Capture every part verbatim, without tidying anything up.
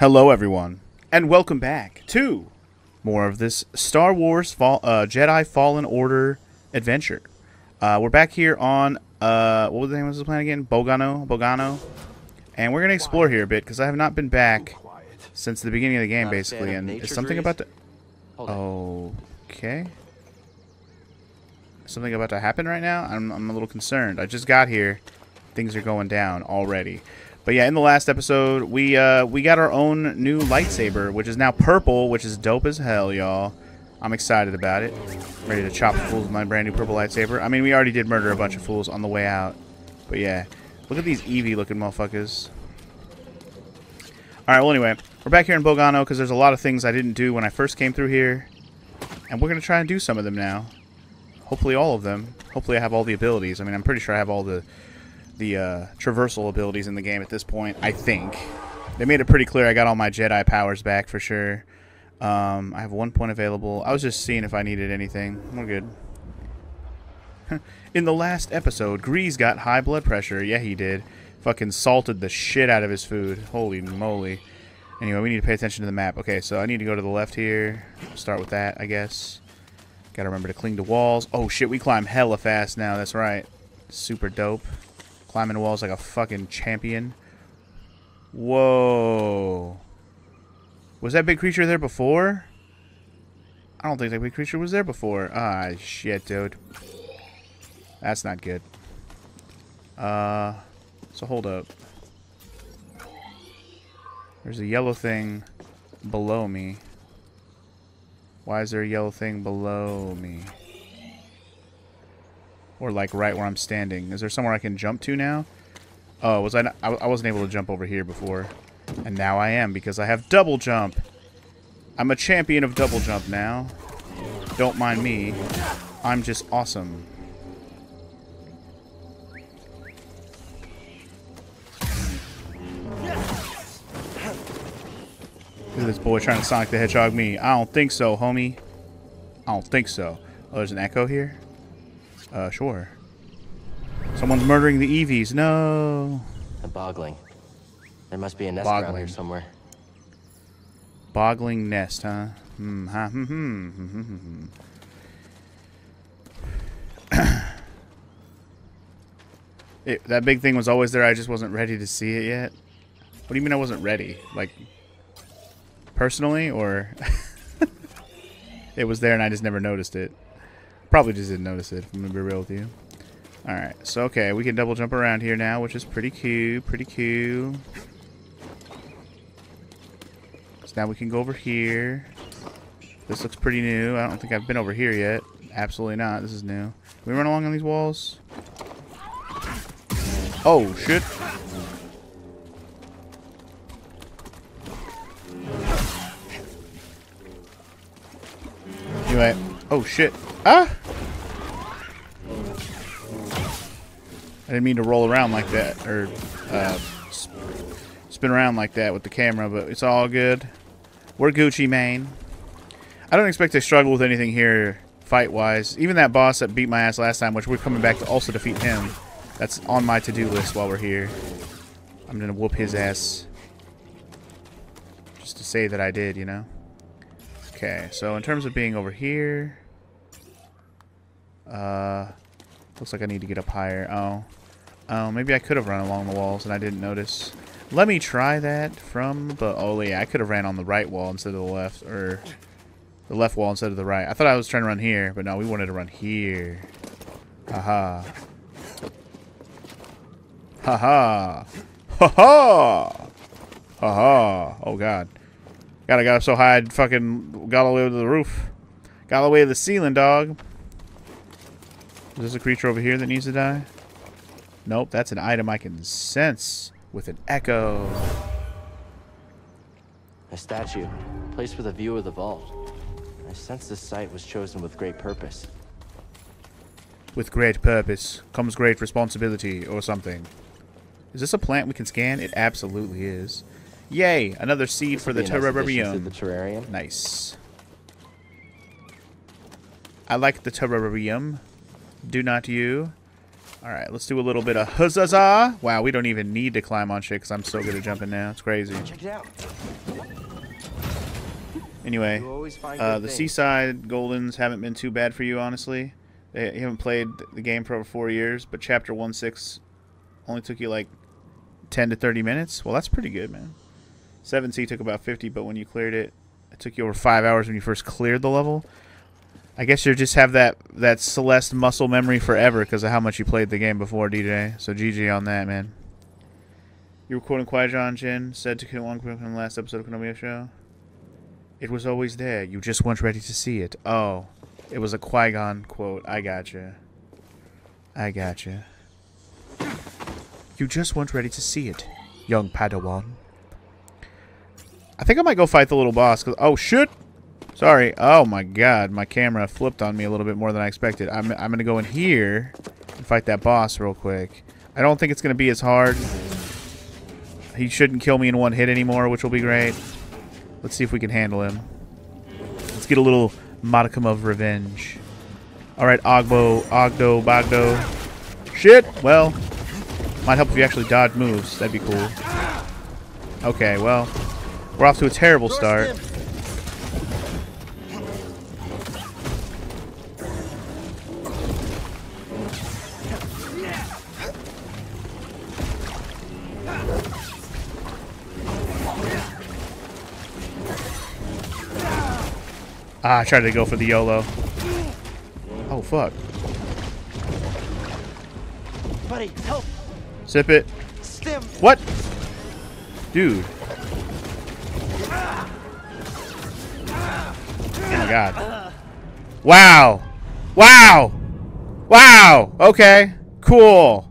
Hello, everyone, and welcome back to more of this Star Wars Fall, uh, Jedi Fallen Order adventure. Uh, we're back here on, uh, what was the name of this planet again? Bogano, Bogano. And we're going to explore here a bit, because I have not been back since the beginning of the game, basically. And is something about to... Okay. Is something about to happen right now? I'm, I'm a little concerned. I just got here. Things are going down already. But yeah, in the last episode, we uh, we got our own new lightsaber, which is now purple, which is dope as hell, y'all. I'm excited about it. Ready to chop fools with my brand new purple lightsaber. I mean, we already did murder a bunch of fools on the way out. But yeah, look at these Eevee-looking motherfuckers. Alright, well anyway, we're back here in Bogano because there's a lot of things I didn't do when I first came through here. And we're going to try and do some of them now. Hopefully all of them. Hopefully I have all the abilities. I mean, I'm pretty sure I have all the... the uh, traversal abilities in the game at this point, I think. They made it pretty clear I got all my Jedi powers back for sure. Um, I have one point available. I was just seeing if I needed anything. We're good. In the last episode, Grease got high blood pressure. Yeah, he did. Fucking salted the shit out of his food. Holy moly. Anyway, we need to pay attention to the map. Okay, so I need to go to the left here. Start with that, I guess. Gotta remember to cling to walls. Oh shit, we climb hella fast now. That's right. Super dope. Climbing walls like a fucking champion. Whoa. Was that big creature there before? I don't think that big creature was there before. Ah, shit, dude. That's not good. Uh, so hold up. There's a yellow thing below me. Why is there a yellow thing below me? Or like right where I'm standing. Is there somewhere I can jump to now? Oh, was I? Not, I, I wasn't able to jump over here before, and now I am because I have double jump. I'm a champion of double jump now. Don't mind me. I'm just awesome. Look at this boy trying to Sonic the Hedgehog me. I don't think so, homie. I don't think so. Oh, there's an echo here. Uh, sure. Someone's murdering the Eevees. No. A boggling. There must be a nest boggling. around here somewhere. Boggling nest, huh? Hmm. Huh? Hmm. Hmm. Hmm. Hmm. Hmm. It, that big thing was always there. I just wasn't ready to see it yet. What do you mean I wasn't ready? Like, personally, or it was there and I just never noticed it. Probably just didn't notice it, if I'm going to be real with you. Alright, so okay, we can double jump around here now, which is pretty cool, pretty cool. So now we can go over here. This looks pretty new. I don't think I've been over here yet. Absolutely not. This is new. Can we run along on these walls? Oh, shit. Anyway. Oh, shit. Ah! I didn't mean to roll around like that, or uh, sp spin around like that with the camera, but it's all good. We're Gucci, man. I don't expect to struggle with anything here fight-wise. Even that boss that beat my ass last time, which we're coming back to also defeat him, that's on my to-do list while we're here. I'm gonna whoop his ass. Just to say that I did, you know? Okay, so in terms of being over here... Uh, looks like I need to get up higher. Oh. Oh, maybe I could have run along the walls and I didn't notice. Let me try that from... But, oh, yeah, I could have ran on the right wall instead of the left. Or the left wall instead of the right. I thought I was trying to run here, but no, we wanted to run here. Haha. Haha. Haha. Haha. Oh, God. God, I got up so high I fucking got all the way to the roof. Got all the way to the ceiling, dog. Is there a creature over here that needs to die? Nope, that's an item I can sense with an echo. A statue, placed with a view of the vault. I sense this site was chosen with great purpose. With great purpose comes great responsibility or something. Is this a plant we can scan? It absolutely is. Yay, another seed for the terrarium. The terrarium. Nice. I like the terrarium. Do not you? Alright, let's do a little bit of huzzah. Wow, we don't even need to climb on shit because I'm so good at jumping now. It's crazy. Check it out. Anyway, uh, the things. Seaside Goldens haven't been too bad for you, honestly. They you haven't played the game for over four years, but Chapter one six only took you like ten to thirty minutes. Well, that's pretty good, man. seven C took about fifty, but when you cleared it, it took you over five hours when you first cleared the level. I guess you just have that that Celeste muscle memory forever because of how much you played the game before, D J. So G G on that, man. You were quoting Qui-Gon Jinn, said to Kenwang in the last episode of Konomiya Show. It was always there. You just weren't ready to see it. Oh, it was a Qui-Gon quote. I gotcha. I gotcha. You just weren't ready to see it, young Padawan. I think I might go fight the little boss. Cause, oh, shit. Sorry. Oh, my God. My camera flipped on me a little bit more than I expected. I'm, I'm going to go in here and fight that boss real quick. I don't think it's going to be as hard. He shouldn't kill me in one hit anymore, which will be great. Let's see if we can handle him. Let's get a little modicum of revenge. All right, Oggdo, Oggdo, Bogdo. Shit. Well, might help if you actually dodge moves. That'd be cool. Okay, well, we're off to a terrible start. Ah, I tried to go for the YOLO. Oh, fuck. Buddy, help. Zip it. Stim. What? Dude. Oh, my God. Wow. Wow. Wow. Okay. Cool.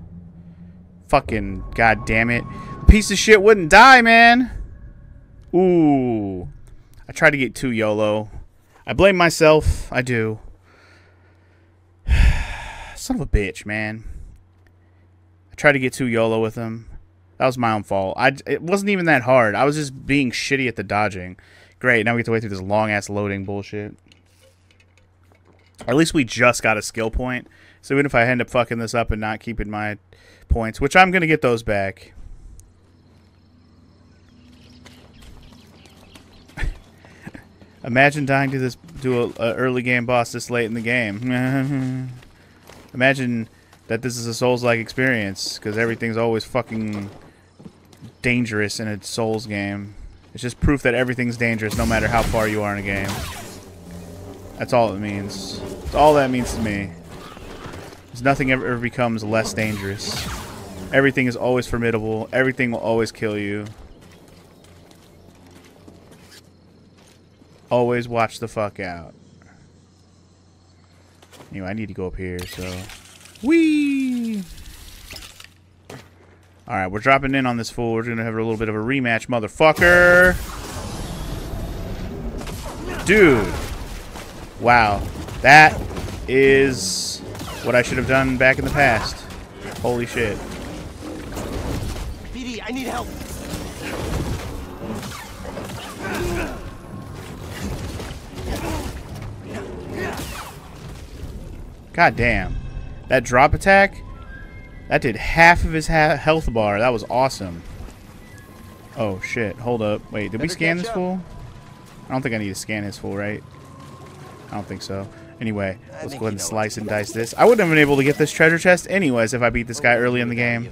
Fucking goddamn it. Piece of shit wouldn't die, man. Ooh. I tried to get two YOLO. I blame myself. I do. Son of a bitch, man. I tried to get too YOLO with him. That was my own fault. I, it wasn't even that hard. I was just being shitty at the dodging. Great, now we get to wait through this long-ass loading bullshit. Or at least we just got a skill point. So even if I end up fucking this up and not keeping my points, which I'm going to get those back. Imagine dying to this to a, a early game boss this late in the game. Imagine that this is a Souls-like experience because everything's always fucking dangerous in a Souls game. It's just proof that everything's dangerous no matter how far you are in a game. That's all it means. That's all that means to me. Because nothing ever, ever becomes less dangerous. Everything is always formidable. Everything will always kill you. Always watch the fuck out. Anyway, I need to go up here, so... Whee! Alright, we're dropping in on this fool. We're gonna have a little bit of a rematch, motherfucker! Dude! Wow. That is what I should have done back in the past. Holy shit. B D, I need help! God damn. That drop attack, that did half of his ha health bar. That was awesome. Oh, shit. Hold up. Wait, did Better we scan this up. fool? I don't think I need to scan his fool, right? I don't think so. Anyway, I let's go ahead and slice and dice this. I wouldn't have been able to get this treasure chest anyways if I beat this guy early in the game.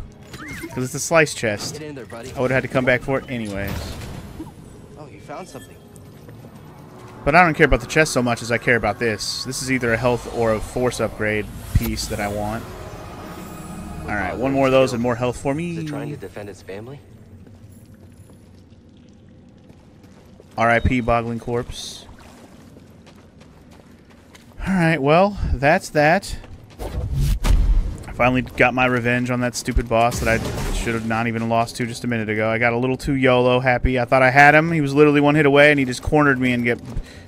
Because it's a slice chest. There, I would have had to come back for it anyways. Oh, you found something. But I don't care about the chest so much as I care about this. This is either a health or a force upgrade piece that I want. Alright, one more of those and more health for me. Is it trying to defend its family? R I P Boggling Corpse. Alright, well, that's that. I finally got my revenge on that stupid boss that I should have not even lost to just a minute ago. I got a little too YOLO happy. I thought I had him. He was literally one hit away, and he just cornered me and get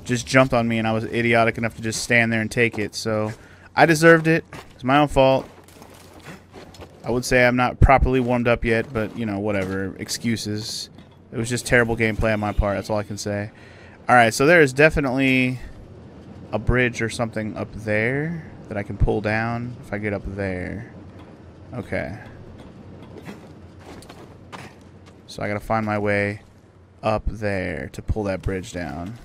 just jumped on me, and I was idiotic enough to just stand there and take it. So I deserved it. It's my own fault. I would say I'm not properly warmed up yet, but, you know, whatever. Excuses. It was just terrible gameplay on my part. That's all I can say. All right, so there is definitely a bridge or something up there that I can pull down if I get up there. Okay. So I gotta find my way up there to pull that bridge down.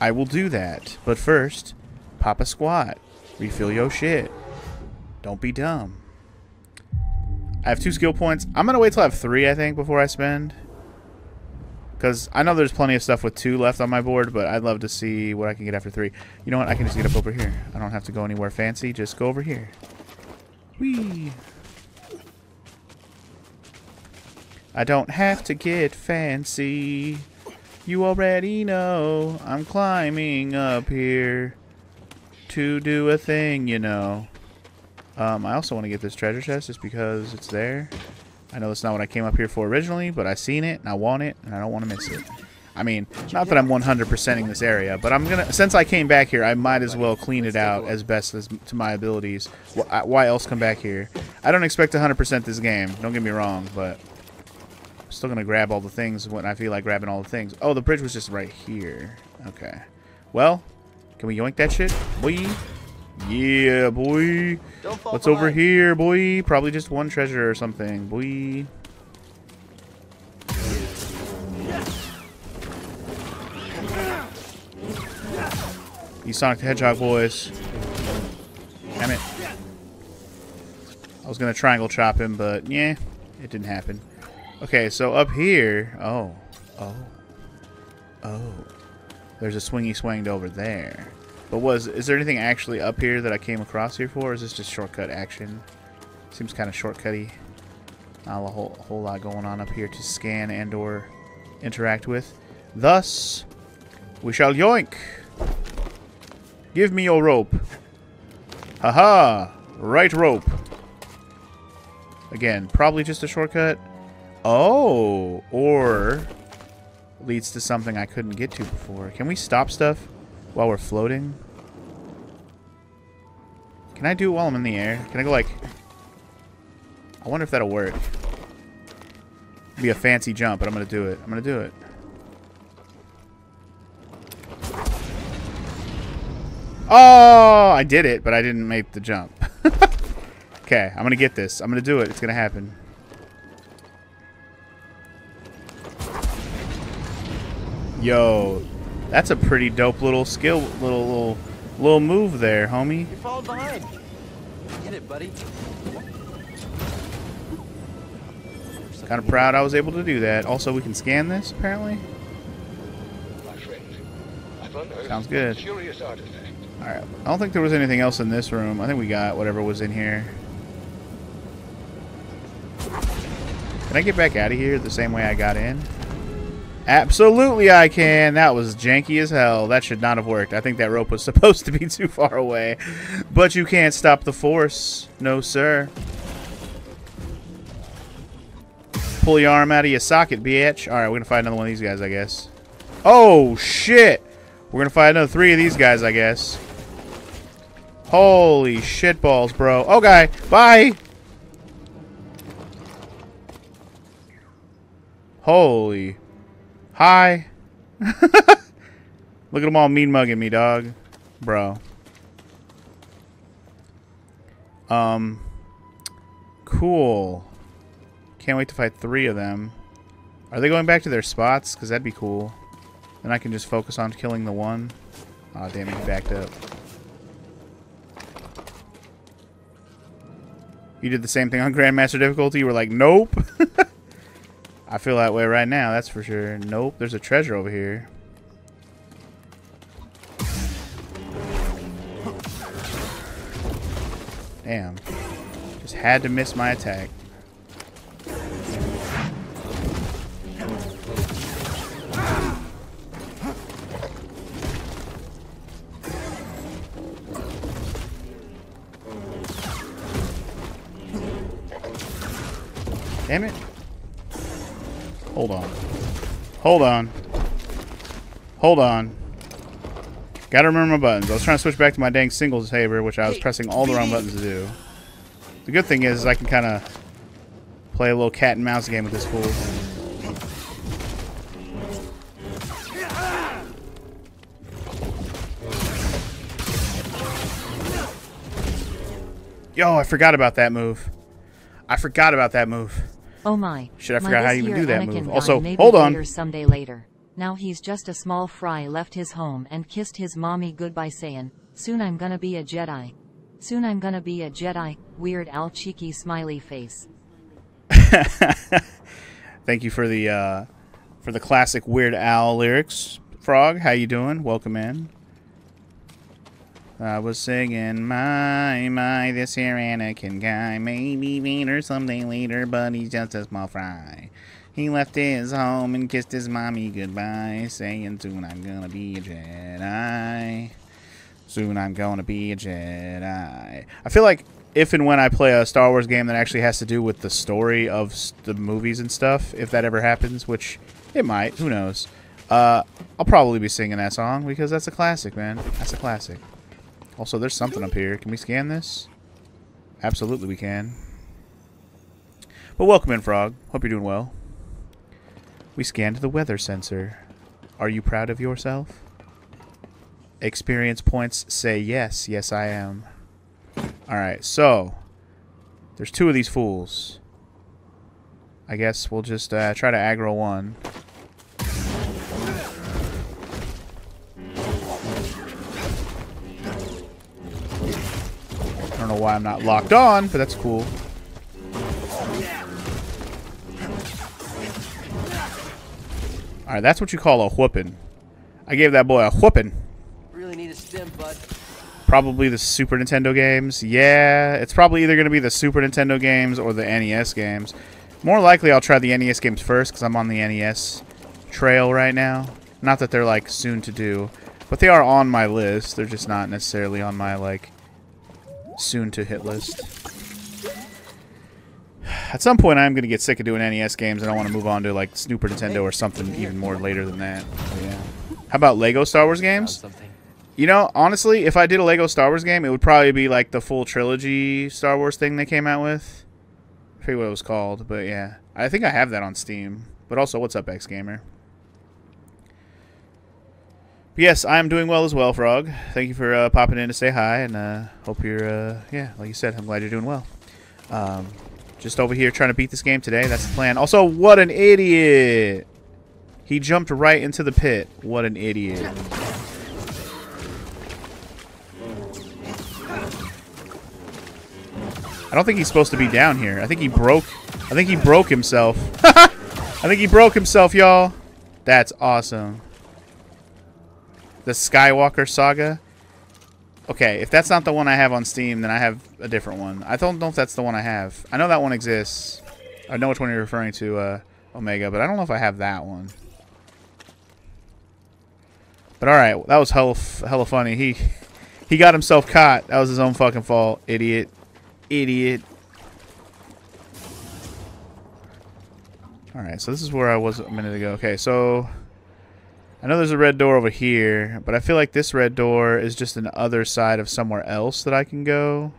I will do that, but first, pop a squat. Refill your shit. Don't be dumb. I have two skill points. I'm gonna wait till I have three, I think, before I spend. Because I know there's plenty of stuff with two left on my board, but I'd love to see what I can get after three. You know what? I can just get up over here. I don't have to go anywhere fancy. Just go over here. Whee! I don't have to get fancy. You already know I'm climbing up here to do a thing, you know. Um, I also want to get this treasure chest just because it's there. I know that's not what I came up here for originally, but I seen it, and I want it, and I don't want to miss it. I mean, not that I'm one hundred percenting this area, but I'm gonna. Since I came back here, I might as well clean it out as best as to my abilities. Why else come back here? I don't expect one hundred percent this game. Don't get me wrong, but I'm still gonna grab all the things when I feel like grabbing all the things. Oh, the bridge was just right here. Okay. Well, can we yoink that shit? Boy. Yeah, boy. What's behind. Over here, boy? Probably just one treasure or something, boy. You Sonic the Hedgehog boys. Damn it. I was gonna triangle chop him, but yeah, it didn't happen. Okay, so up here. Oh. Oh. Oh. There's a swingy swanged over there. But was is there anything actually up here that I came across here for? Or is this just shortcut action? Seems kind of shortcutty. Not a whole, whole lot going on up here to scan and or interact with. Thus, we shall yoink. Give me your rope. Haha, right rope. Again, probably just a shortcut. Oh, or leads to something I couldn't get to before. Can we stop stuff while we're floating? Can I do it while I'm in the air? Can I go like... I wonder if that'll work. It'll be a fancy jump, but I'm gonna do it. I'm gonna do it. Oh! I did it, but I didn't make the jump. Okay, I'm gonna get this. I'm gonna do it. It's gonna happen. Yo... That's a pretty dope little skill, little little little move there, homie. You followed behind. Get it, buddy. Kind of proud I was able to do that. Also, we can scan this apparently. My friend, I've unearthed sounds good. A curious artifact. All right. I don't think there was anything else in this room. I think we got whatever was in here. Can I get back out of here the same way I got in? Absolutely I can. That was janky as hell. That should not have worked. I think that rope was supposed to be too far away. But you can't stop the force. No, sir. Pull your arm out of your socket, bitch. Alright, we're going to fight another one of these guys, I guess. Oh, shit. We're going to fight another three of these guys, I guess. Holy shitballs, bro. Okay, bye. Holy... Hi. Look at them all mean mugging me, dog. Bro. Um. Cool. Can't wait to fight three of them. Are they going back to their spots? Because that'd be cool. Then I can just focus on killing the one. Aw, damn it, he backed up. You did the same thing on Grandmaster difficulty? You were like, nope. I feel that way right now, that's for sure. Nope, there's a treasure over here. Damn. Just had to miss my attack. Damn it. Hold on. Hold on. Hold on. Gotta remember my buttons. I was trying to switch back to my dang single saber, which I was pressing all the wrong buttons to do. The good thing is I can kind of play a little cat and mouse game with this fool. Yo, I forgot about that move. I forgot about that move. Oh my. Should I forgot how to even do that move. Also, hold on. Someday later. Now he's just a small fry, left his home and kissed his mommy goodbye saying, soon I'm gonna be a Jedi. Soon I'm gonna be a Jedi. Weird Al cheeky smiley face. Thank you for the uh, for the classic Weird Al lyrics. Frog, how you doing? Welcome in. I was singing, my, my, this here Anakin guy. Maybe Vader someday later, but he's just a small fry. He left his home and kissed his mommy goodbye, saying, soon I'm gonna be a Jedi. Soon I'm gonna be a Jedi. I feel like if and when I play a Star Wars game that actually has to do with the story of the movies and stuff, if that ever happens, which it might, who knows, uh, I'll probably be singing that song because that's a classic, man. That's a classic. Also, there's something up here. Can we scan this? Absolutely we can. But welcome in, Frog. Hope you're doing well. We scanned the weather sensor. Are you proud of yourself? Experience points say yes. Yes, I am. Alright, so there's two of these fools. I guess we'll just uh, try to aggro one. I don't know why I'm not locked on, but that's cool. Alright, that's what you call a whooping. I gave that boy a whooping. Really need a stim, bud. Probably the Super Nintendo games. Yeah, it's probably either going to be the Super Nintendo games or the N E S games. More likely I'll try the N E S games first because I'm on the N E S trail right now. Not that they're like soon to do, but they are on my list. They're just not necessarily on my like soon to hit list. At some point I'm gonna get sick of doing N E S games and I want to move on to like Super Nintendo or something even more later than that. Yeah. How about Lego Star Wars games? You know, honestly, if I did a Lego Star Wars game, it would probably be like the full trilogy Star Wars thing they came out with. I forget what it was called, but yeah. I think I have that on Steam. But also, what's up, X Gamer? Yes, I'm doing well as well, Frog. Thank you for uh, popping in to say hi, and uh, hope you're, uh, yeah, like you said, I'm glad you're doing well. Um, just over here trying to beat this game today. That's the plan. Also, what an idiot! He jumped right into the pit. What an idiot. I don't think he's supposed to be down here. I think he broke. I think he broke himself. I think he broke himself, y'all. That's awesome. The Skywalker Saga. Okay, if that's not the one I have on Steam, then I have a different one. I don't know if that's the one I have. I know that one exists. I know which one you're referring to, uh, Omega, but I don't know if I have that one. But alright, that was hella, hella funny. He he got himself caught. That was his own fucking fault. Idiot. Idiot. Alright, so this is where I was a minute ago. Okay, so I know there's a red door over here, but I feel like this red door is just an other side of somewhere else that I can go.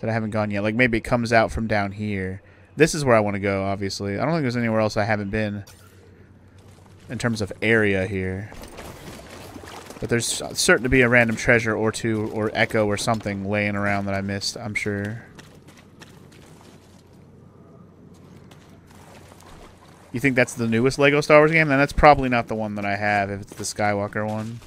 That I haven't gone yet. Like, maybe it comes out from down here. This is where I want to go, obviously. I don't think there's anywhere else I haven't been in terms of area here. But there's certain to be a random treasure or two or echo or something laying around that I missed, I'm sure. You think that's the newest Lego Star Wars game? Then that's probably not the one that I have if it's the Skywalker one.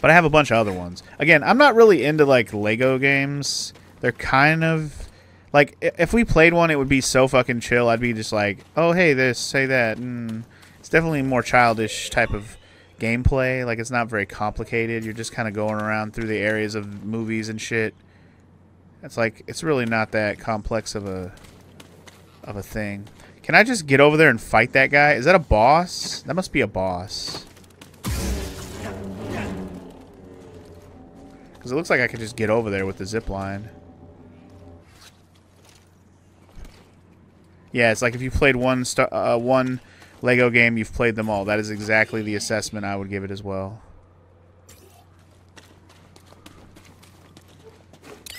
But I have a bunch of other ones. Again, I'm not really into, like, Lego games. They're kind of like, if we played one, it would be so fucking chill. I'd be just like, oh, hey, this, hey, that. Mm. It's definitely a more childish type of gameplay. Like, it's not very complicated. You're just kind of going around through the areas of movies and shit. It's like, it's really not that complex of a, of a thing. Can I just get over there and fight that guy? Is that a boss? That must be a boss. Because it looks like I could just get over there with the zipline. Yeah, it's like if you played one star, uh, one Lego game, you've played them all. That is exactly the assessment I would give it as well.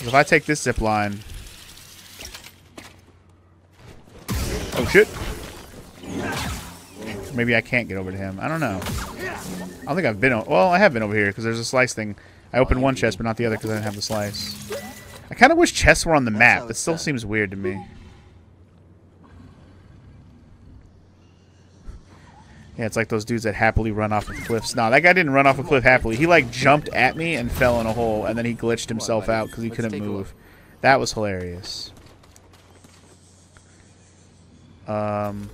If I take this zipline... Oh, shit. Maybe I can't get over to him. I don't know. I don't think I've been... Well, I have been over here because there's a slice thing. I opened one chest, but not the other because I didn't have the slice. I kind of wish chests were on the map. It still seems weird to me. Yeah, it's like those dudes that happily run off of cliffs. No, that guy didn't run off a cliff happily. He, like, jumped at me and fell in a hole, and then he glitched himself out because he couldn't move. That was hilarious. Um,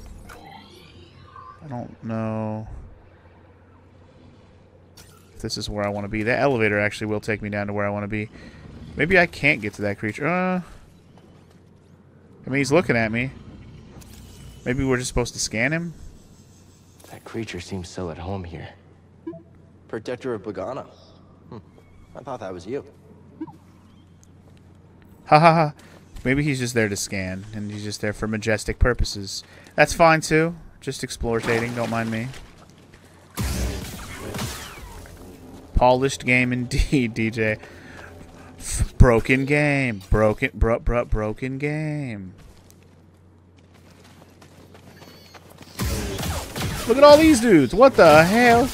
I don't know if this is where I want to be. That elevator actually will take me down to where I want to be. Maybe I can't get to that creature. Uh, I mean, he's looking at me. Maybe we're just supposed to scan him? That creature seems so at home here. Protector of Bogano. Hm. I thought that was you. Ha ha ha. Maybe he's just there to scan, and he's just there for majestic purposes. That's fine, too. Just exploitating, don't mind me. Polished game indeed, D J. F broken game. Broken, bro, bro, broken game. Look at all these dudes. What the hell?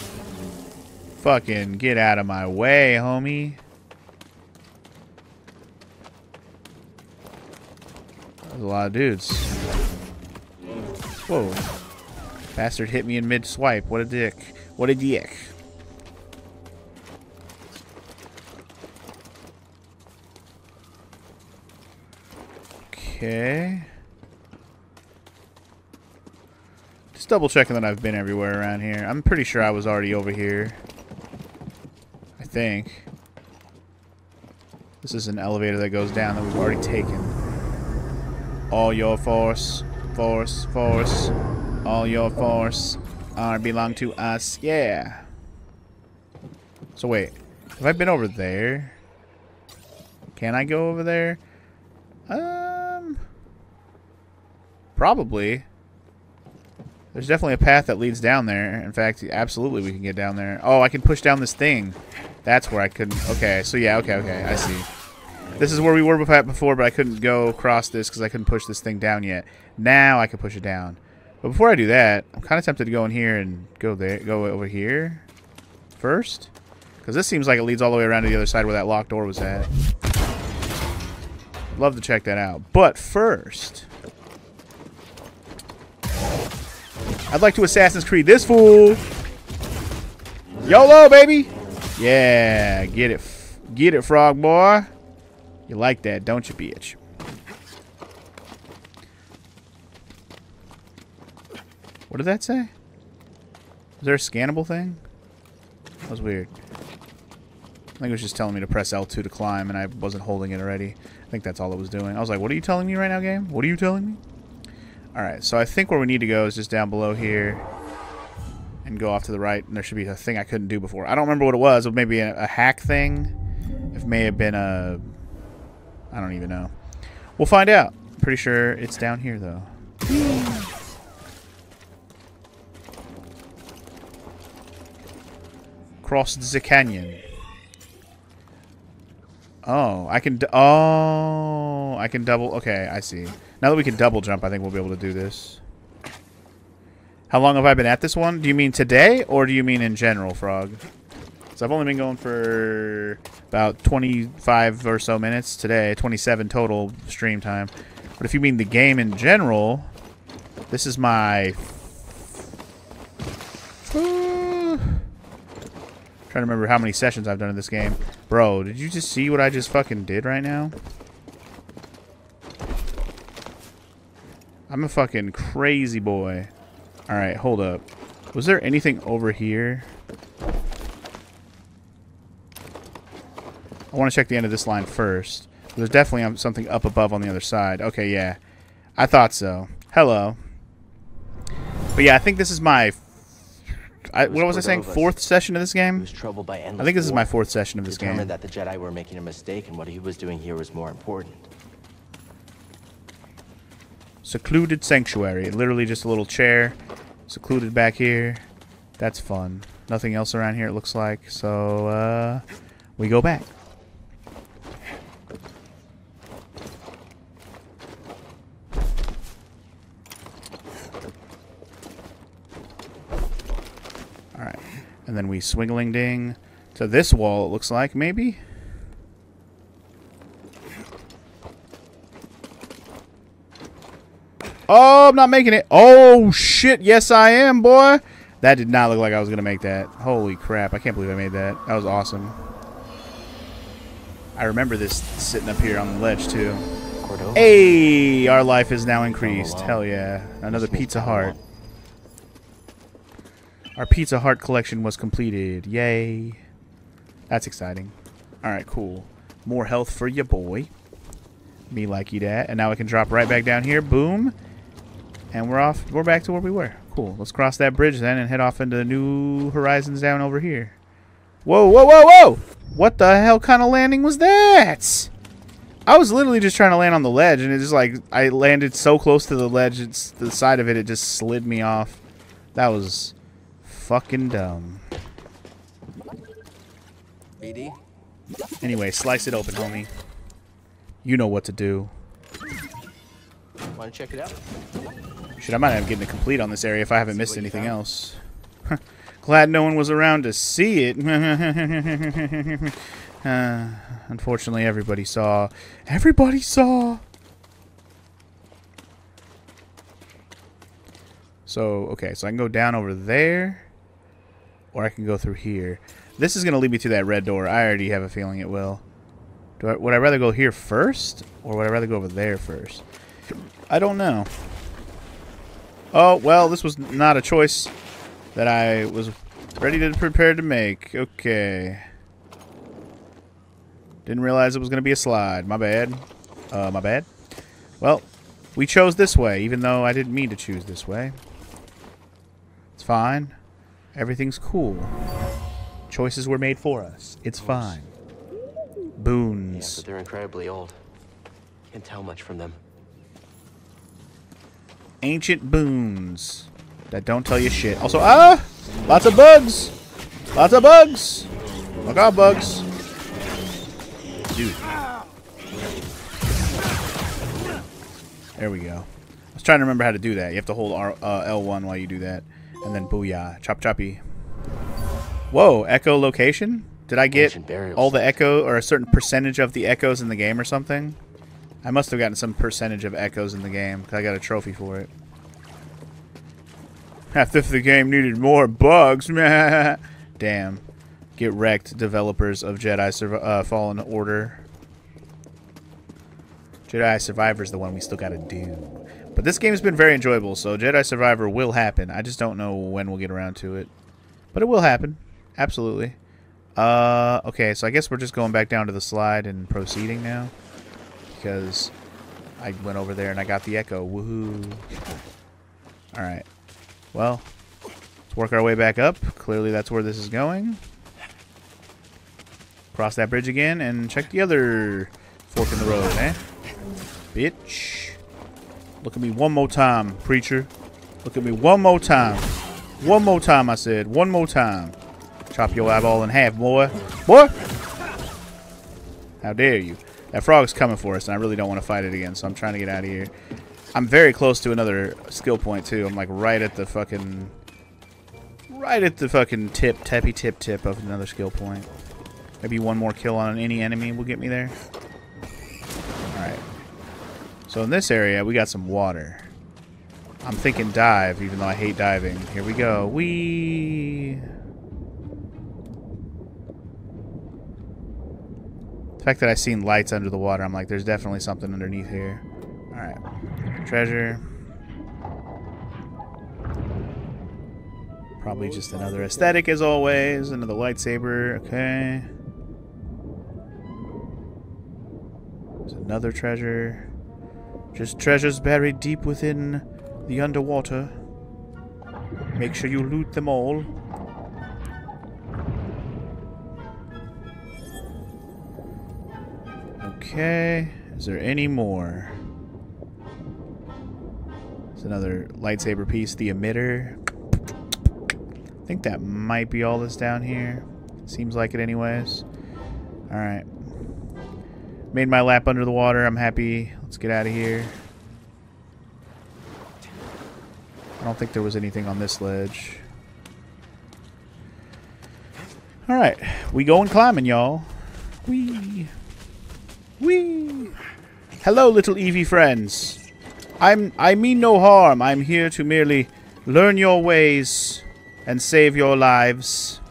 Fucking get out of my way, homie. That's a lot of dudes. Whoa. Bastard hit me in mid-swipe. What a dick. What a dick. Okay. Double checking that I've been everywhere around here. I'm pretty sure I was already over here. I think. This is an elevator that goes down that we've already taken. All your force, force, force. All your force are belong to us. Yeah. So wait, have I been over there? Can I go over there? Um, probably. There's definitely a path that leads down there. In fact, absolutely we can get down there. Oh, I can push down this thing. That's where I couldn't... Okay, so yeah, okay, okay, I see. This is where we were before, but I couldn't go across this because I couldn't push this thing down yet. Now I can push it down. But before I do that, I'm kind of tempted to go in here and go there, go over here first. Because this seems like it leads all the way around to the other side where that locked door was at. Love to check that out. But first... I'd like to Assassin's Creed this fool. YOLO, baby. Yeah, get it. Get it, frog boy. You like that, don't you, bitch? What did that say? Was there a scannable thing? That was weird. I think it was just telling me to press L two to climb, and I wasn't holding it already. I think that's all it was doing. I was like, what are you telling me right now, game? What are you telling me? Alright, so I think where we need to go is just down below here and go off to the right, and there should be a thing I couldn't do before. I don't remember what it was, but maybe a, a hack thing. It may have been a... I don't even know. We'll find out. Pretty sure it's down here, though. Cross the canyon. Oh, I can... Oh, I can double... Okay, I see. Now that we can double jump, I think we'll be able to do this. How long have I been at this one? Do you mean today, or do you mean in general, Frog? So I've only been going for about twenty-five or so minutes today, twenty-seven total stream time. But if you mean the game in general, this is my... Uh, trying to remember how many sessions I've done in this game. Bro, did you just see what I just fucking did right now? I'm a fucking crazy boy. Alright, hold up. Was there anything over here? I want to check the end of this line first. There's definitely something up above on the other side. Okay, yeah. I thought so. Hello. But yeah, I think this is my... I, what was I saying? Fourth session of this game? I think this is my fourth session of this game. Determined that the Jedi were making a mistake and what he was doing here was more important. Secluded sanctuary. Literally just a little chair. Secluded back here. That's fun. Nothing else around here, it looks like. So, uh... we go back. Alright. And then we swingling ding. to this wall, it looks like, maybe? Oh, I'm not making it. Oh, shit. Yes, I am, boy. That did not look like I was going to make that. Holy crap. I can't believe I made that. That was awesome. I remember this sitting up here on the ledge, too. Cordova. Hey, our life is now increased. Oh, wow. Hell yeah. Another Pizza Heart. Our Pizza Heart collection was completed. Yay. That's exciting. All right, cool. More health for your boy. Me like you that. And now I can drop right back down here. Boom. And we're off. We're back to where we were. Cool. Let's cross that bridge then and head off into the New Horizons down over here. Whoa, whoa, whoa, whoa! What the hell kind of landing was that? I was literally just trying to land on the ledge, and it just like I landed so close to the ledge, it's the side of it, it just slid me off. That was fucking dumb. B D. Anyway, slice it open, homie. You know what to do. Want to check it out? Shit, I might have gotten a complete on this area if I haven't missed anything else. Glad no one was around to see it. uh, unfortunately, everybody saw. Everybody saw! So, okay, so I can go down over there. Or I can go through here. This is going to lead me to that red door. I already have a feeling it will. Do I, would I rather go here first? Or would I rather go over there first? I don't know. Oh, well, this was not a choice that I was ready to prepare to make. Okay. Didn't realize it was going to be a slide. My bad. Uh, my bad. Well, we chose this way, even though I didn't mean to choose this way. It's fine. Everything's cool. Choices were made for us. It's fine. Boons. Yeah, but they're incredibly old. Can't tell much from them. Ancient boons that don't tell you shit. Also, ah! Lots of bugs! Lots of bugs! Look out, bugs. Dude. There we go. I was trying to remember how to do that. You have to hold R, uh, L one while you do that. And then booyah. Chop choppy. Whoa, echo location? Did I get all the echo or a certain percentage of the echoes in the game or something? I must have gotten some percentage of echoes in the game because I got a trophy for it. Half if the game needed more bugs. Damn. Get wrecked, developers of Jedi Sur uh, Fallen Order. Jedi Survivor is the one we still got to do. But this game has been very enjoyable, so Jedi Survivor will happen. I just don't know when we'll get around to it. But it will happen. Absolutely. Uh, okay, so I guess we're just going back down to the slide and proceeding now. Because I went over there and I got the echo. Woohoo. Alright. Well, let's work our way back up. Clearly that's where this is going. Cross that bridge again and check the other fork in the road, eh? Bitch. Look at me one more time, preacher. Look at me one more time. One more time, I said. One more time. Chop your eyeball in half, boy. Boy! How dare you. That frog's coming for us, and I really don't want to fight it again, so I'm trying to get out of here. I'm very close to another skill point, too. I'm, like, right at the fucking... Right at the fucking tip, tappy tip tip of another skill point. Maybe one more kill on any enemy will get me there. Alright. So in this area, we got some water. I'm thinking dive, even though I hate diving. Here we go. Whee! The fact that I've seen lights under the water, I'm like, there's definitely something underneath here. Alright. Treasure. Probably just another aesthetic as always. Another lightsaber. Okay. There's another treasure. Just treasures buried deep within the underwater. Make sure you loot them all. Okay, is there any more? It's another lightsaber piece, the emitter. I think that might be all that's down here. Seems like it anyways. Alright. Made my lap under the water, I'm happy. Let's get out of here. I don't think there was anything on this ledge. All right, we going climbing, y'all. Wee, wee. Hello, little Eevee friends. I'm I mean no harm. I'm here to merely learn your ways and save your lives.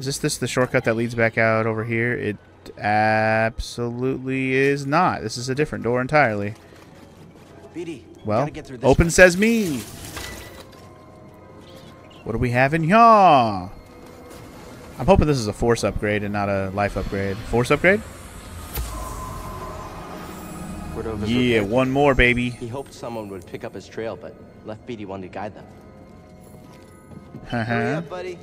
Is this this the shortcut that leads back out over here? It absolutely is not. This is a different door entirely. B D, well, open way. Says me. What do we have in here? I'm hoping this is a force upgrade and not a life upgrade. Force upgrade? Cordova's yeah, report. One more, baby. He hoped someone would pick up his trail, but left B D one to guide them. Hurry up, buddy.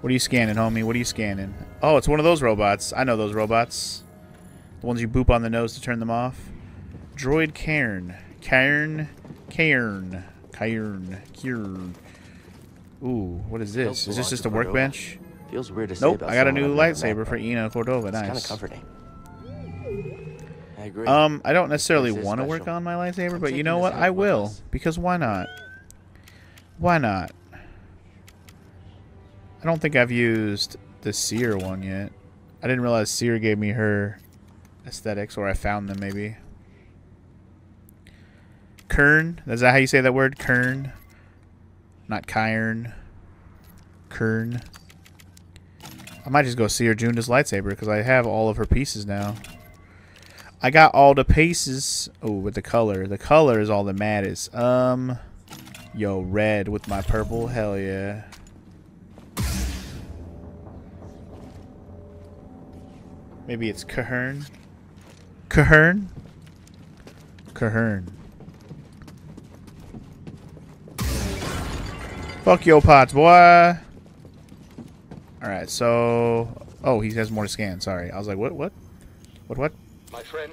What are you scanning, homie? What are you scanning? Oh, it's one of those robots. I know those robots. The ones you boop on the nose to turn them off. Droid cairn. Cairn. Cairn. Cairn. Cairn. Ooh, what is this? Is this just a workbench? Feels weird to say. Nope, I got a new lightsaber for Ina Cordova. Nice. It's kind of comforting. I agree. Um, I don't necessarily want to work on my lightsaber, but you know what? I will. Because why not? Why not? I don't think I've used the Seer one yet. I didn't realize Seer gave me her aesthetics, or I found them maybe. Kern? Is that how you say that word? Kern? Not Cairn. Kern. I might just go see her Junda's lightsaber because I have all of her pieces now. I got all the pieces. Oh, with the color. The color is all that matters. Um, yo, red with my purple. Hell yeah. Maybe it's Cairn. Cairn. Cairn. Fuck your pots, boy. Alright, so... Oh, he has more to scan. Sorry. I was like, what, what? What, what? My friend,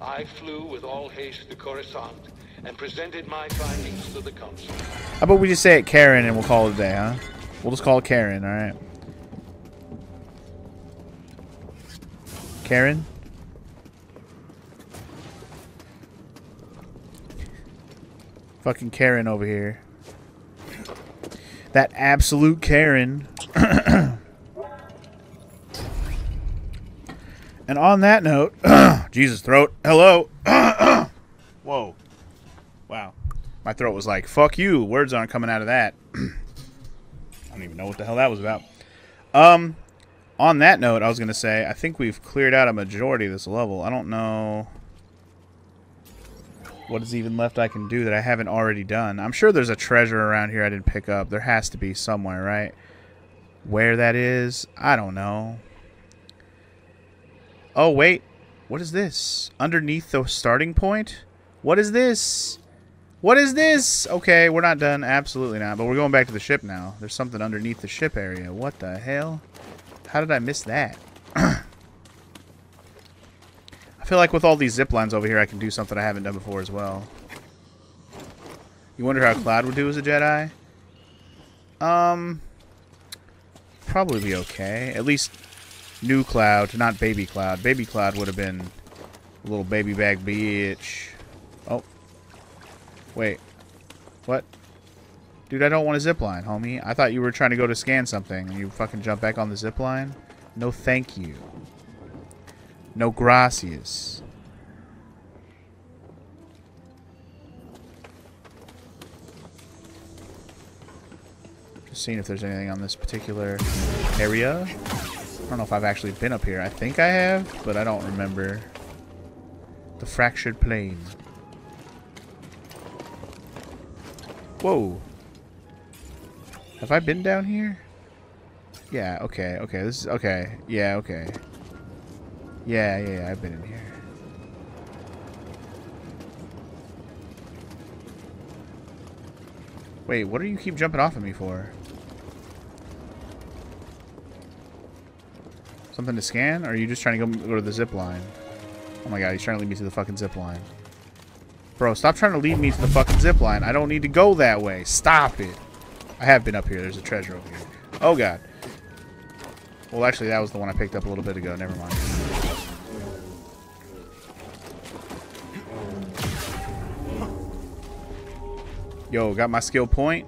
I flew with all haste to Coruscant and presented my findings to the council. How about we just say it Karen and we'll call it a day, huh? We'll just call it Karen, alright. Karen? Fucking Karen over here. That absolute Karen. And on that note, Jesus, throat. Hello. Whoa. Wow. My throat was like, fuck you. Words aren't coming out of that. I don't even know what the hell that was about. Um, on that note, I was going to say, I think we've cleared out a majority of this level. I don't know what is even left I can do that I haven't already done. I'm sure there's a treasure around here I didn't pick up. There has to be somewhere, right? Where that is, I don't know. Oh, wait. What is this? Underneath the starting point? What is this? What is this? Okay, we're not done. Absolutely not. But we're going back to the ship now. There's something underneath the ship area. What the hell? How did I miss that? I feel like with all these zip lines over here, I can do something I haven't done before as well. You wonder how Cloud would do as a Jedi? Um, probably be okay. At least new Cloud, not baby Cloud. Baby Cloud would have been a little baby bag bitch. Oh, wait, what? Dude, I don't want a zip line, homie. I thought you were trying to go to scan something and you fucking jump back on the zip line. No, thank you. No gracias. Just seeing if there's anything on this particular area. I don't know if I've actually been up here. I think I have, but I don't remember. The fractured plane. Whoa. Have I been down here? Yeah, okay, okay. This is okay. Yeah, okay. Yeah, yeah, yeah, I've been in here. Wait, what do you keep jumping off of me for? Something to scan? Or are you just trying to go, go to the zip line? Oh my god, he's trying to lead me to the fucking zip line. Bro, stop trying to lead me to the fucking zip line. I don't need to go that way. Stop it. I have been up here. There's a treasure over here. Oh god. Well, actually, that was the one I picked up a little bit ago. Never mind. Yo, got my skill point.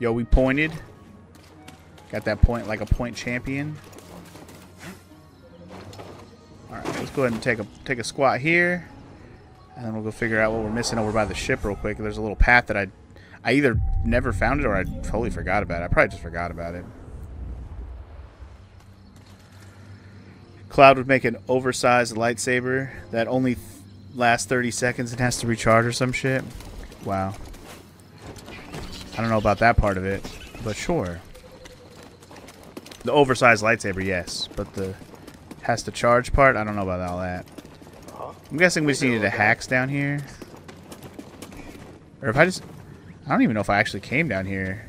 Yo, we pointed. Got that point like a point champion. Alright, let's go ahead and take a take a squat here. And then we'll go figure out what we're missing over by the ship real quick. There's a little path that I I either never found it or I totally forgot about it. I probably just forgot about it. Cloud would make an oversized lightsaber that only th lasts thirty seconds and has to recharge or some shit. Wow. I don't know about that part of it, but sure. The oversized lightsaber, yes, but the has to charge part, I don't know about all that. I'm guessing we just needed a hacks down here. Or if I just... I don't even know if I actually came down here.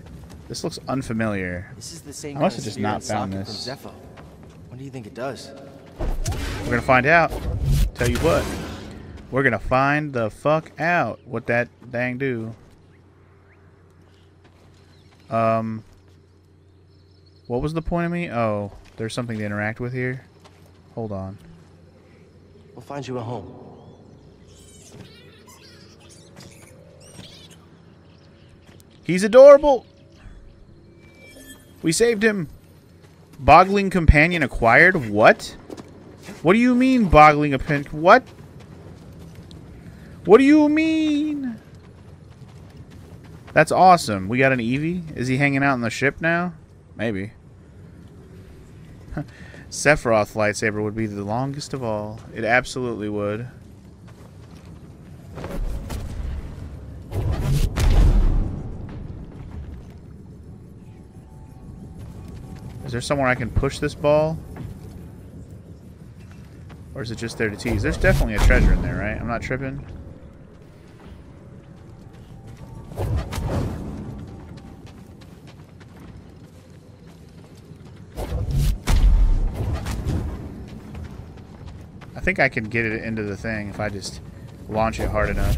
This looks unfamiliar. This is the same I must have just not found this. Zeffo. What do you think it does? We're gonna find out. Tell you what. We're gonna find the fuck out what that dang do. Um... What was the point of me? Oh, there's something to interact with here. Hold on. We'll find you a home. He's adorable! We saved him! Boggling companion acquired? What? What do you mean, boggling a pin? What? What do you mean? That's awesome. We got an Eevee? Is he hanging out on the ship now? Maybe. Sephiroth lightsaber would be the longest of all. It absolutely would. Is there somewhere I can push this ball? Or is it just there to tease? There's definitely a treasure in there, right? I'm not tripping. I think I can get it into the thing if I just launch it hard enough.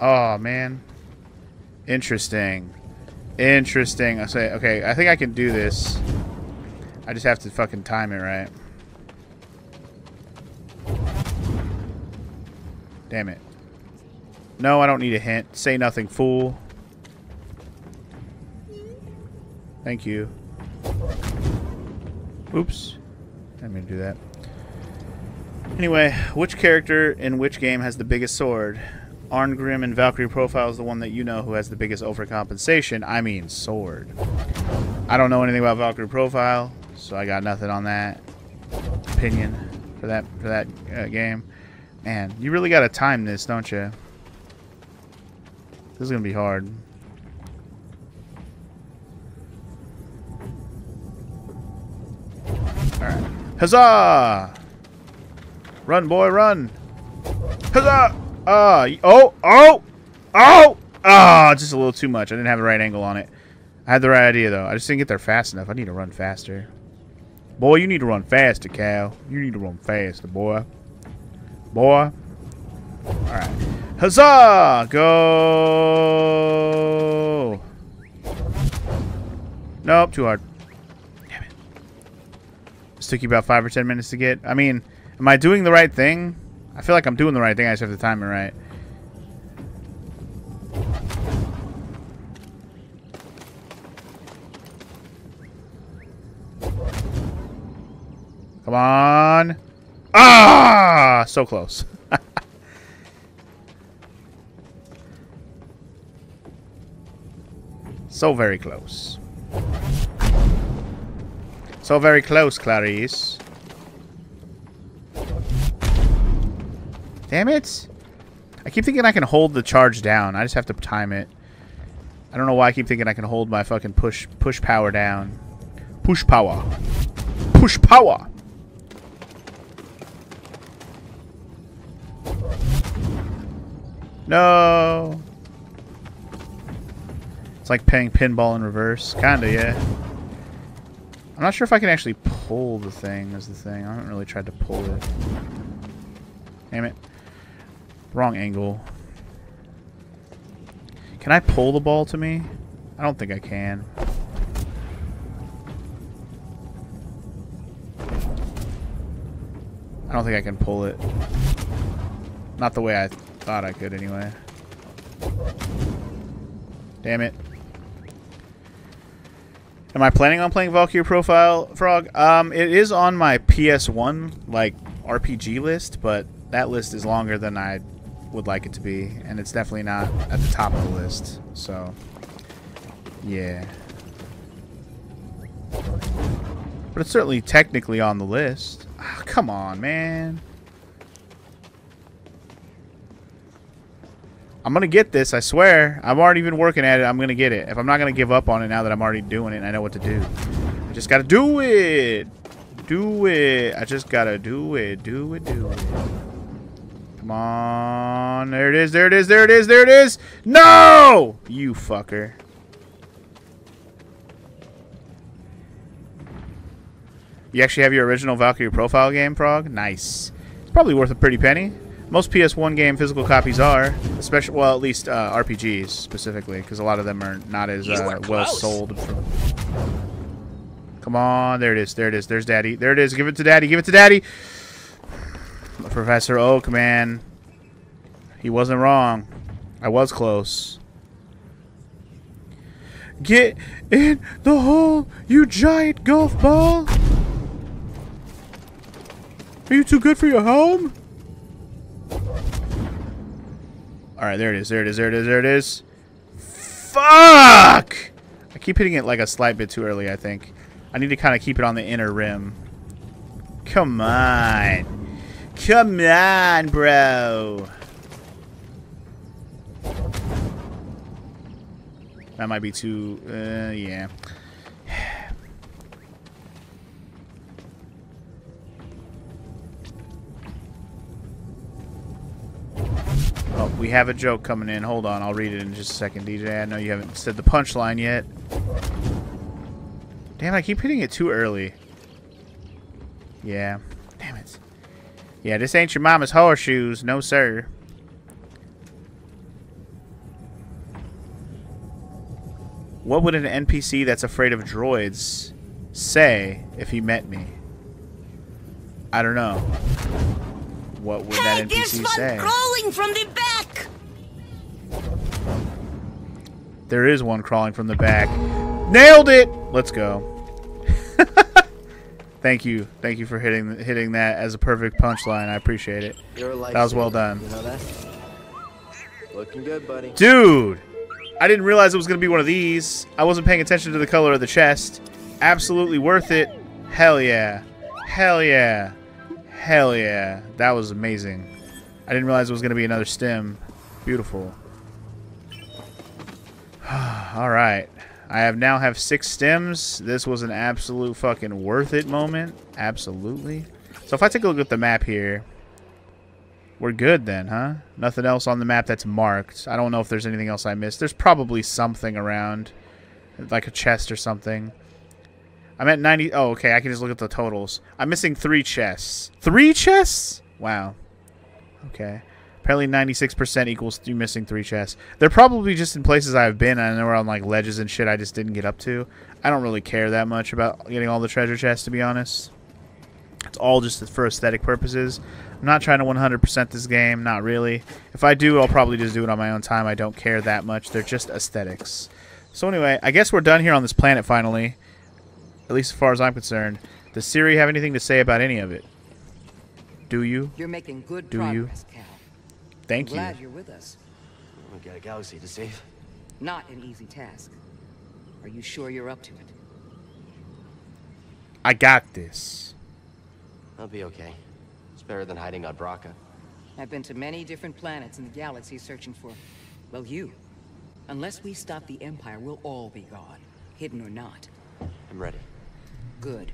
Oh man. Interesting. Interesting. I say, okay, I think I can do this. I just have to fucking time it right. Damn it. No, I don't need a hint. Say nothing, fool. Thank you. Oops. I didn't mean to do that. Anyway, which character in which game has the biggest sword? Arngrim and Valkyrie Profile is the one that you know who has the biggest overcompensation. I mean, sword. I don't know anything about Valkyrie Profile, so I got nothing on that opinion for that, for that uh, game. Man, you really gotta time this, don't you? This is gonna be hard. Alright. Huzzah! Run, boy, run! Huzzah! Uh, oh! Oh! Oh! Ah! Oh, just a little too much. I didn't have the right angle on it. I had the right idea, though. I just didn't get there fast enough. I need to run faster. Boy, you need to run faster, Cal. You need to run faster, boy. Boy. Alright. Huzzah! Go! Nope, too hard. Damn it. This took you about five or ten minutes to get. I mean, am I doing the right thing? I feel like I'm doing the right thing. I just have to time it right. Come on! Ah! So close. So very close. So very close, Clarice. Damn it! I keep thinking I can hold the charge down. I just have to time it. I don't know why I keep thinking I can hold my fucking push push power down. Push power. Push power! No! It's like playing pinball in reverse. Kinda, yeah. I'm not sure if I can actually pull the thing is the thing. I haven't really tried to pull it. Damn it. Wrong angle. Can I pull the ball to me? I don't think I can. I don't think I can pull it. Not the way I thought I could, anyway. Damn it. Am I planning on playing Valkyrie Profile, Frog? Um, it is on my P S one, like, R P G list, but that list is longer than I would like it to be, and it's definitely not at the top of the list, so, yeah. But it's certainly technically on the list. Oh, come on, man. I'm going to get this, I swear. I've already been working at it. I'm going to get it. If I'm not going to give up on it now that I'm already doing it and I know what to do. I just got to do it. Do it. I just got to do it. Do it. Do it. Come on. There it is. There it is. There it is. There it is. No! You fucker. You actually have your original Valkyrie Profile game, Frog? Nice. It's probably worth a pretty penny. Most P S one game physical copies are, especially, well, at least uh, R P Gs specifically, because a lot of them are not as uh, well sold. Come on, there it is, there it is, there's Daddy, there it is, give it to Daddy, give it to Daddy! Professor Oak, man. He wasn't wrong. I was close. Get in the hole, you giant golf ball! Are you too good for your home? Alright, there it is, there it is, there it is, there it is. Fuck! I keep hitting it like a slight bit too early, I think. I need to kind of keep it on the inner rim. Come on. Come on, bro. That might be too... Uh, yeah. Oh, we have a joke coming in. Hold on, I'll read it in just a second, D J. I know you haven't said the punchline yet. Damn, I keep hitting it too early. Yeah. Damn it. Yeah, this ain't your mama's horseshoes. No, sir. What would an N P C that's afraid of droids say if he met me? I don't know. What would hey, that N P C say? Crawling from the back. There is one crawling from the back. Nailed it. Let's go. Thank you, thank you for hitting hitting that as a perfect punchline. I appreciate it. That was well done. You know that? Looking good, buddy. Dude, I didn't realize it was gonna be one of these. I wasn't paying attention to the color of the chest. Absolutely worth it. Hell yeah. Hell yeah. Hell yeah, that was amazing. I didn't realize it was going to be another stim. Beautiful. Alright. I have now have six stims. This was an absolute fucking worth it moment. Absolutely. So if I take a look at the map here, we're good then, huh? Nothing else on the map that's marked. I don't know if there's anything else I missed. There's probably something around, like a chest or something. I'm at ninety... Oh, okay. I can just look at the totals. I'm missing three chests. Three chests? Wow. Okay. Apparently ninety-six percent equals you missing three chests. They're probably just in places I've been. I know we're on, like, ledges and shit I just didn't get up to. I don't really care that much about getting all the treasure chests, to be honest. It's all just for aesthetic purposes. I'm not trying to one hundred percent this game. Not really. If I do, I'll probably just do it on my own time. I don't care that much. They're just aesthetics. So anyway, I guess we're done here on this planet finally. At least as far as I'm concerned. Does Siri have anything to say about any of it? Do you? You're making good Do progress, you? Cal. Thank I'm glad you. You're with us. We got a galaxy to save. Not an easy task. Are you sure you're up to it? I got this. I'll be okay. It's better than hiding on Bracca. I've been to many different planets in the galaxy searching for, well, you. Unless we stop the Empire, we'll all be gone, hidden or not. I'm ready. Good.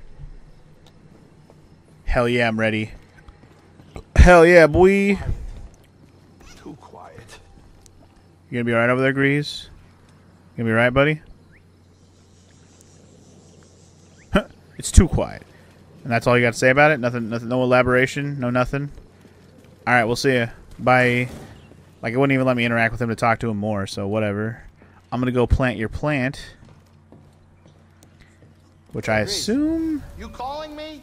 Hell yeah, I'm ready. Hell yeah, boy. Too quiet. You gonna be alright over there, Grease? You gonna be alright, buddy? Huh. It's too quiet. And that's all you got to say about it? Nothing, nothing, no elaboration? No nothing? Alright, we'll see ya. Bye. Like, it wouldn't even let me interact with him to talk to him more, so whatever. I'm gonna go plant your plant. Which I assume... You calling me?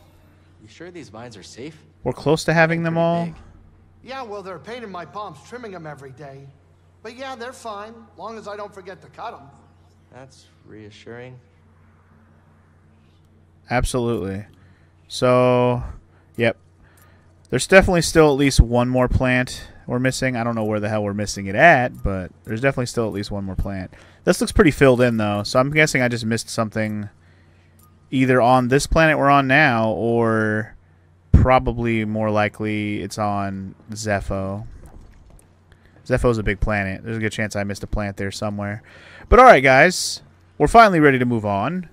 You sure these vines are safe? We're close to having them all. Big. Yeah, well, they're a pain in my palms trimming them every day. But yeah, they're fine, long as I don't forget to cut them. That's reassuring. Absolutely. So, yep. There's definitely still at least one more plant we're missing. I don't know where the hell we're missing it at, but there's definitely still at least one more plant. This looks pretty filled in, though, so I'm guessing I just missed something either on this planet we're on now or probably more likely it's on Zeffo. Zepho's a big planet. There's a good chance I missed a plant there somewhere. But alright, guys. We're finally ready to move on.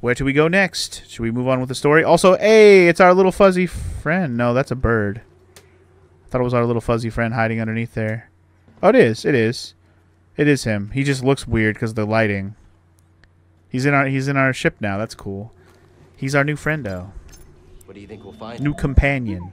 Where do we go next? Should we move on with the story? Also, hey, it's our little fuzzy friend. No, that's a bird. I thought it was our little fuzzy friend hiding underneath there. Oh, it is. It is. It is him. He just looks weird because of the lighting. He's in our he's in our ship now. That's cool. He's our new friendo. What do you think we'll find? New companion.